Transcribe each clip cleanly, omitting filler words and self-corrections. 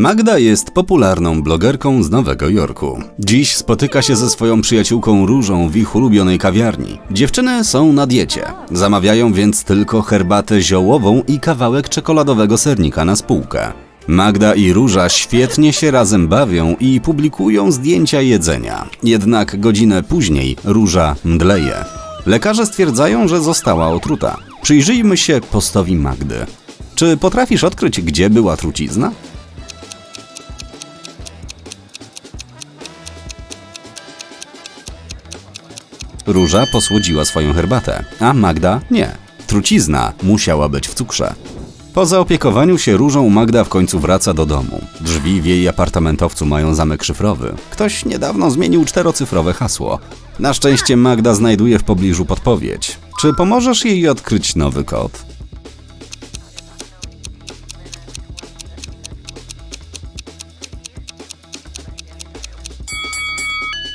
Magda jest popularną blogerką z Nowego Jorku. Dziś spotyka się ze swoją przyjaciółką Różą w ich ulubionej kawiarni. Dziewczyny są na diecie. Zamawiają więc tylko herbatę ziołową i kawałek czekoladowego sernika na spółkę. Magda i Róża świetnie się razem bawią i publikują zdjęcia jedzenia. Jednak godzinę później Róża mdleje. Lekarze stwierdzają, że została otruta. Przyjrzyjmy się postowi Magdy. Czy potrafisz odkryć, gdzie była trucizna? Róża posłodziła swoją herbatę, a Magda nie. Trucizna musiała być w cukrze. Po zaopiekowaniu się Różą Magda w końcu wraca do domu. Drzwi w jej apartamentowcu mają zamek szyfrowy. Ktoś niedawno zmienił czterocyfrowe hasło. Na szczęście Magda znajduje w pobliżu podpowiedź. Czy pomożesz jej odkryć nowy kod?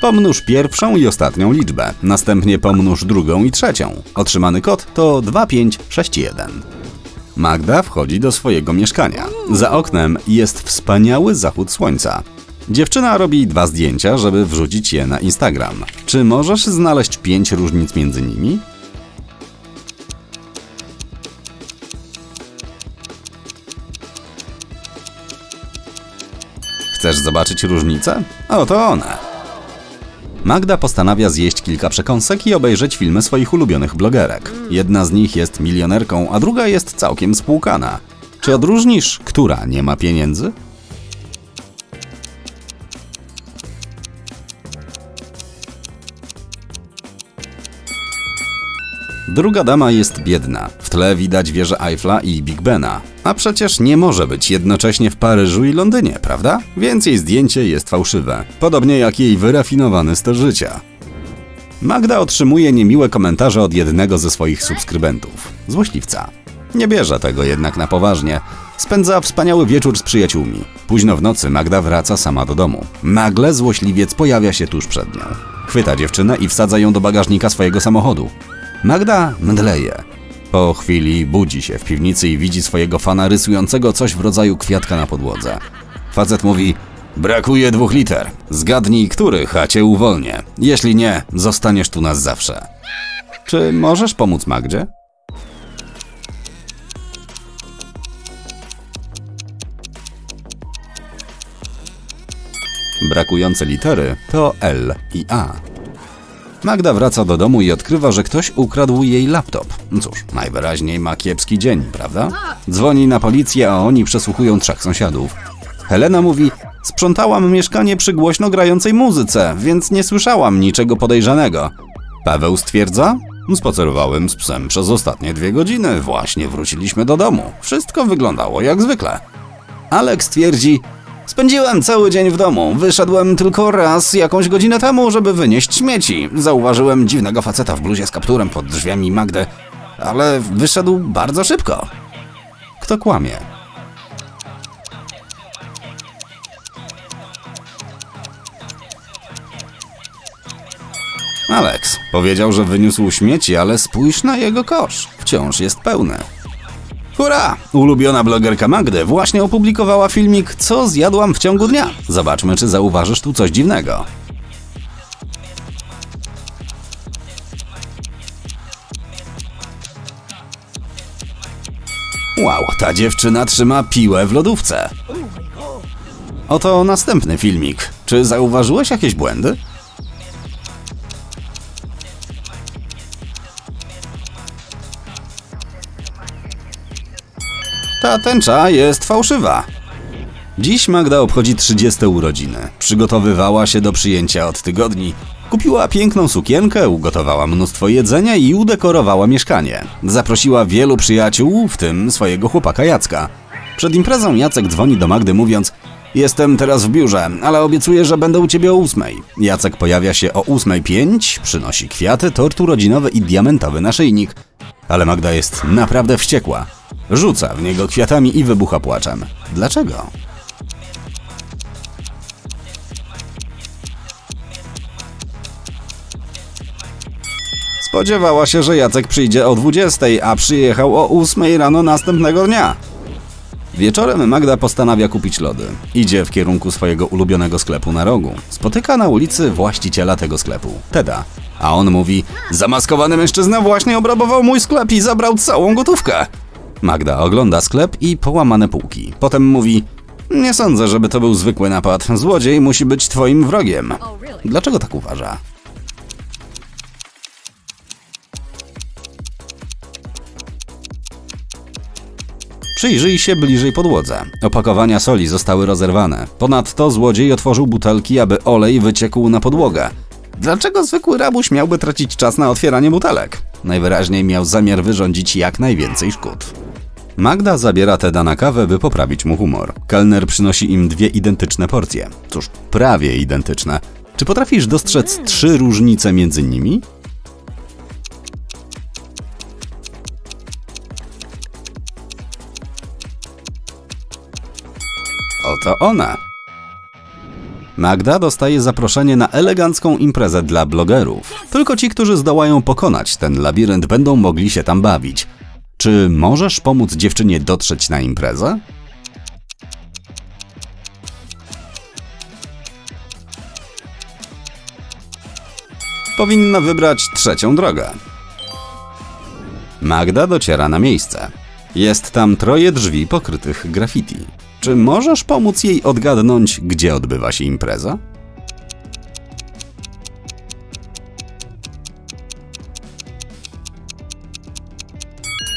Pomnóż pierwszą i ostatnią liczbę, następnie pomnóż drugą i trzecią. Otrzymany kod to 2561. Magda wchodzi do swojego mieszkania. Za oknem jest wspaniały zachód słońca. Dziewczyna robi dwa zdjęcia, żeby wrzucić je na Instagram. Czy możesz znaleźć 5 różnic między nimi? Chcesz zobaczyć różnicę? Oto one! Magda postanawia zjeść kilka przekąsek i obejrzeć filmy swoich ulubionych blogerek. Jedna z nich jest milionerką, a druga jest całkiem spłukana. Czy odróżnisz, która nie ma pieniędzy? Druga dama jest biedna. W tle widać wieżę Eiffla i Big Bena. A przecież nie może być jednocześnie w Paryżu i Londynie, prawda? Więc jej zdjęcie jest fałszywe. Podobnie jak jej wyrafinowany styl życia. Magda otrzymuje niemiłe komentarze od jednego ze swoich subskrybentów. Złośliwca. Nie bierze tego jednak na poważnie. Spędza wspaniały wieczór z przyjaciółmi. Późno w nocy Magda wraca sama do domu. Nagle złośliwiec pojawia się tuż przed nią. Chwyta dziewczynę i wsadza ją do bagażnika swojego samochodu. Magda mdleje. Po chwili budzi się w piwnicy i widzi swojego fana rysującego coś w rodzaju kwiatka na podłodze. Facet mówi: brakuje 2 liter. Zgadnij których, a cię uwolnię. Jeśli nie, zostaniesz tu na zawsze. Czy możesz pomóc Magdzie? Brakujące litery to L i A. Magda wraca do domu i odkrywa, że ktoś ukradł jej laptop. Cóż, najwyraźniej ma kiepski dzień, prawda? Dzwoni na policję, a oni przesłuchują 3 sąsiadów. Helena mówi: sprzątałam mieszkanie przy głośno grającej muzyce, więc nie słyszałam niczego podejrzanego. Paweł stwierdza: spacerowałem z psem przez ostatnie 2 godziny, właśnie wróciliśmy do domu. Wszystko wyglądało jak zwykle. Aleks twierdzi: spędziłem cały dzień w domu. Wyszedłem tylko raz jakąś godzinę temu, żeby wynieść śmieci. Zauważyłem dziwnego faceta w bluzie z kapturem pod drzwiami Magdy, ale wyszedł bardzo szybko. Kto kłamie? Aleks powiedział, że wyniósł śmieci, ale spójrz na jego kosz. Wciąż jest pełny. Hurra! Ulubiona blogerka Magdy właśnie opublikowała filmik "Co zjadłam w ciągu dnia". Zobaczmy, czy zauważysz tu coś dziwnego. Wow, ta dziewczyna trzyma piłę w lodówce. Oto następny filmik. Czy zauważyłeś jakieś błędy? Ta tęcza jest fałszywa. Dziś Magda obchodzi 30. urodziny. Przygotowywała się do przyjęcia od tygodni. Kupiła piękną sukienkę, ugotowała mnóstwo jedzenia i udekorowała mieszkanie. Zaprosiła wielu przyjaciół, w tym swojego chłopaka Jacka. Przed imprezą Jacek dzwoni do Magdy, mówiąc: jestem teraz w biurze, ale obiecuję, że będę u ciebie o 8. Jacek pojawia się o 8:05, przynosi kwiaty, tort urodzinowy i diamentowy naszyjnik. Ale Magda jest naprawdę wściekła. Rzuca w niego kwiatami i wybucha płaczem. Dlaczego? Spodziewała się, że Jacek przyjdzie o 20, a przyjechał o 8 rano następnego dnia. Wieczorem Magda postanawia kupić lody. Idzie w kierunku swojego ulubionego sklepu na rogu. Spotyka na ulicy właściciela tego sklepu, Teda. A on mówi: zamaskowany mężczyzna właśnie obrabował mój sklep i zabrał całą gotówkę. Magda ogląda sklep i połamane półki. Potem mówi: nie sądzę, żeby to był zwykły napad. Złodziej musi być twoim wrogiem. Dlaczego tak uważa? Przyjrzyj się bliżej podłodze. Opakowania soli zostały rozerwane. Ponadto złodziej otworzył butelki, aby olej wyciekł na podłogę. Dlaczego zwykły rabuś miałby tracić czas na otwieranie butelek? Najwyraźniej miał zamiar wyrządzić jak najwięcej szkód. Magda zabiera Teda na kawę, by poprawić mu humor. Kelner przynosi im dwie identyczne porcje. Cóż, prawie identyczne. Czy potrafisz dostrzec trzy różnice między nimi? Oto ona. Magda dostaje zaproszenie na elegancką imprezę dla blogerów. Tylko ci, którzy zdołają pokonać ten labirynt, będą mogli się tam bawić. Czy możesz pomóc dziewczynie dotrzeć na imprezę? Powinna wybrać trzecią drogę. Magda dociera na miejsce. Jest tam troje drzwi pokrytych graffiti. Czy możesz pomóc jej odgadnąć, gdzie odbywa się impreza?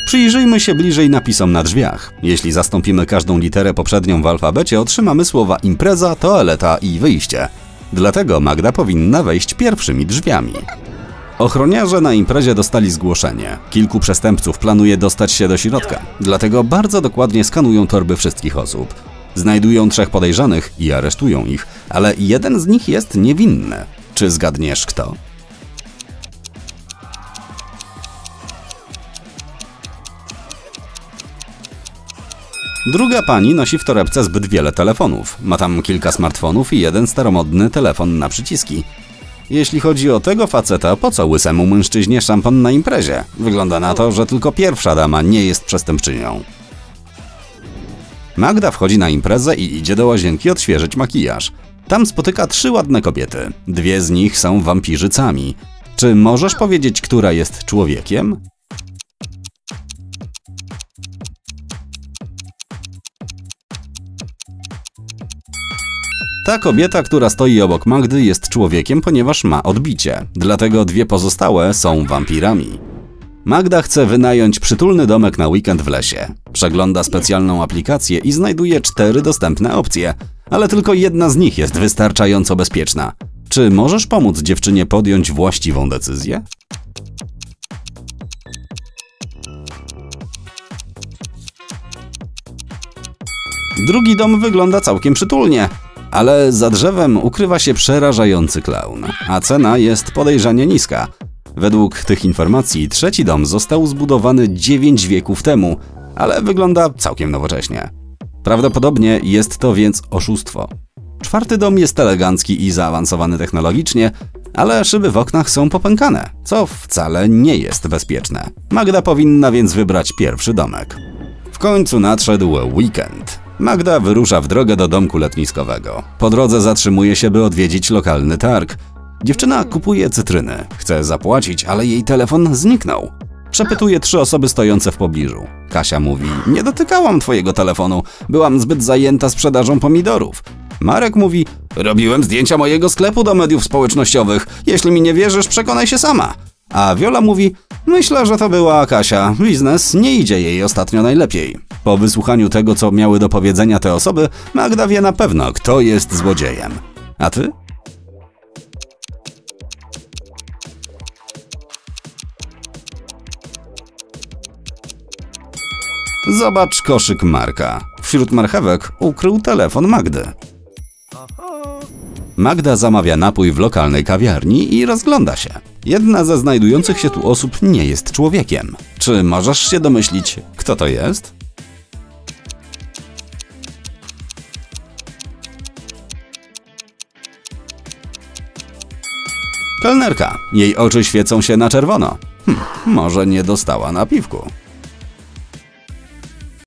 Przyjrzyjmy się bliżej napisom na drzwiach. Jeśli zastąpimy każdą literę poprzednią w alfabecie, otrzymamy słowa impreza, toaleta i wyjście. Dlatego Magda powinna wejść pierwszymi drzwiami. Ochroniarze na imprezie dostali zgłoszenie. Kilku przestępców planuje dostać się do środka. Dlatego bardzo dokładnie skanują torby wszystkich osób. Znajdują trzech podejrzanych i aresztują ich, ale jeden z nich jest niewinny. Czy zgadniesz kto? Druga pani nosi w torebce zbyt wiele telefonów. Ma tam kilka smartfonów i jeden staromodny telefon na przyciski. Jeśli chodzi o tego faceta, po co łysemu mężczyźnie szampan na imprezie? Wygląda na to, że tylko pierwsza dama nie jest przestępczynią. Magda wchodzi na imprezę i idzie do łazienki odświeżyć makijaż. Tam spotyka trzy ładne kobiety. Dwie z nich są wampirzycami. Czy możesz powiedzieć, która jest człowiekiem? Ta kobieta, która stoi obok Magdy, jest człowiekiem, ponieważ ma odbicie. Dlatego dwie pozostałe są wampirami. Magda chce wynająć przytulny domek na weekend w lesie. Przegląda specjalną aplikację i znajduje cztery dostępne opcje. Ale tylko jedna z nich jest wystarczająco bezpieczna. Czy możesz pomóc dziewczynie podjąć właściwą decyzję? Drugi dom wygląda całkiem przytulnie. Ale za drzewem ukrywa się przerażający klaun, a cena jest podejrzanie niska. Według tych informacji trzeci dom został zbudowany 9 wieków temu, ale wygląda całkiem nowocześnie. Prawdopodobnie jest to więc oszustwo. Czwarty dom jest elegancki i zaawansowany technologicznie, ale szyby w oknach są popękane, co wcale nie jest bezpieczne. Magda powinna więc wybrać pierwszy domek. W końcu nadszedł weekend. Magda wyrusza w drogę do domku letniskowego. Po drodze zatrzymuje się, by odwiedzić lokalny targ. Dziewczyna kupuje cytryny. Chce zapłacić, ale jej telefon zniknął. Przepytuje trzy osoby stojące w pobliżu. Kasia mówi: nie dotykałam twojego telefonu. Byłam zbyt zajęta sprzedażą pomidorów. Marek mówi: robiłem zdjęcia mojego sklepu do mediów społecznościowych. Jeśli mi nie wierzysz, przekonaj się sama. A Viola mówi: myślę, że to była Kasia. Biznes nie idzie jej ostatnio najlepiej. Po wysłuchaniu tego, co miały do powiedzenia te osoby, Magda wie na pewno, kto jest złodziejem. A ty? Zobacz koszyk Marka. Wśród marchewek ukrył telefon Magdy. Magda zamawia napój w lokalnej kawiarni i rozgląda się. Jedna ze znajdujących się tu osób nie jest człowiekiem. Czy możesz się domyślić, kto to jest? Kelnerka. Jej oczy świecą się na czerwono. Może nie dostała napiwku.